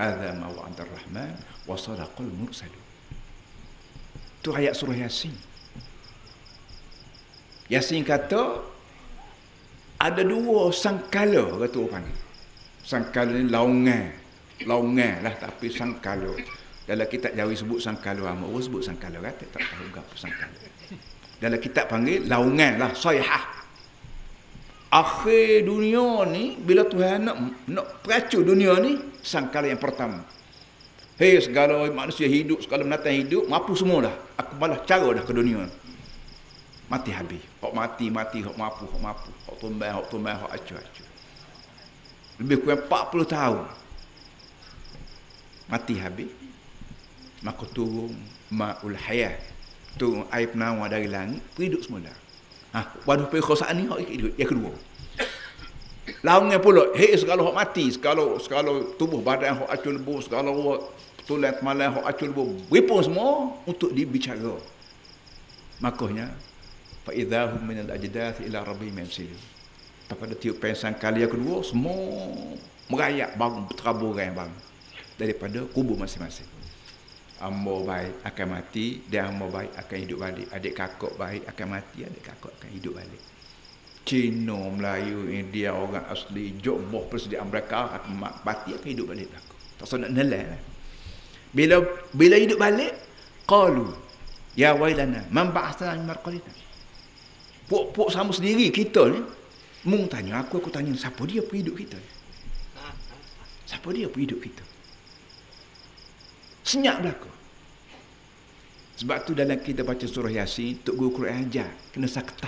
Hadza ma wa'ada ar-Rahman wa sadaqal mursalun. Itu ayat surah Yasin. Yasin kata ada dua sangkala kata orang ni. Sangkala ni laungan. Laungan lah tapi sangkala. Dalam kitab Jawi sebut sangkala, amak orang sebut sangkala kan tak tahu apa sangkala. Dalam kitab panggil laungan lah, sayhah. Akhir dunia ni bila Tuhan nak peracun dunia ni, sangkala yang pertama. Hei segala manusia hidup, segala binatang hidup, mampu semua dah. Aku malah cara dah ke dunia ni. Mati habis. Hak mati, hak mampu, hak mampu. Hak tumbang, hak acu-acu. Lebih kurang 40 tahun. Mati habis. Maka turun ma'ul hayah. Turun air penawar dari langit, hidup semula. Waduh perkosaan ni yang kedua. Laungnya pula, hei segala hak mati, segala tubuh badan hak acul lebu, segala tulang malah hak acul lebu, berpun semua untuk dibicara. Makanya fa idzahum min al-ajdath ila rabbihim yansilun. Pada tiup pensang kali yang kedua, semua merayap bangun berterabur bang daripada kubur masing-masing. Ambo baik akan mati, dan ambo baik akan hidup balik. Adik kakak baik akan mati, adik kakak akan hidup balik. Cina, Melayu, India, orang asli, Joboh, persediaan mereka akan mati, akan hidup balik. Tak usah nak nilai. Bila hidup balik, qalu ya wailana man ba'atsana min marqalina. Pok-pok sama sendiri kita ni. Mung tanya aku tanya siapa dia hidup kita ni? Siapa dia hidup kita? Senyap belakang. Sebab tu dalam kita baca surah Yasin, Tok Guru Quran ajar kena sakta.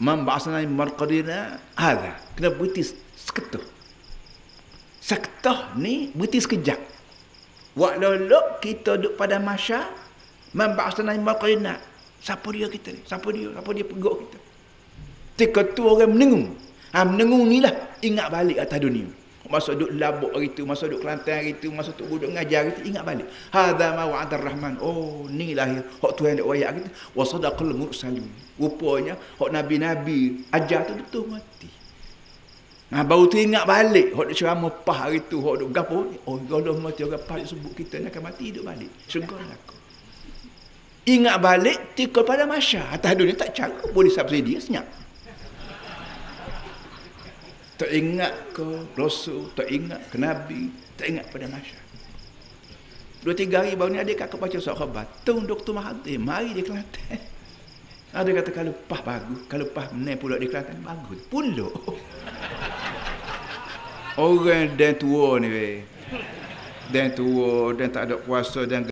Man ba'atsana min marqadina hadza. Kena berhenti seketuh. Sakta ni berhenti sekejap. Walau kita duduk pada masya, man ba'atsana min marqadina. Siapa dia kita ni? Siapa dia pegok kita? Tika tu orang menengung. Menengung ni lah ingat balik atas dunia. Masa duduk labuk hari tu, masa duduk Kelantan hari tu, masa tu duduk ngajar hari tu, ingat balik. Hadza ma wa'ada ar-Rahman. Oh, inilah hak Tuhan dak wayak kita. Wa sadaqal mursalin. Rupanya hak nabi-nabi ajar tu betul mati. Baru tu ingat balik hak dak ceramah PAS hari tu, hak duk gapo. Oh, golong mati orang PAS sebut kita nak mati hidup balik. Syurga aku. Ingat balik tikul pada masyarakat. Atas dunia tak cara boleh subsidi senyap. Tak ingat ke Rasul, tak ingat ke Nabi, tak ingat pada masyarakat. 2-3 hari baru ni adik kakak baca surat khabar. Tun Mahathir, mari dia Kelantan. Ada kata kalau PAS bagus, kalau PAS menang pulak di Kelantan bagus. Pulak. Orang dan tua ni. Dan tua, dan tak ada kuasa, dan